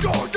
Don't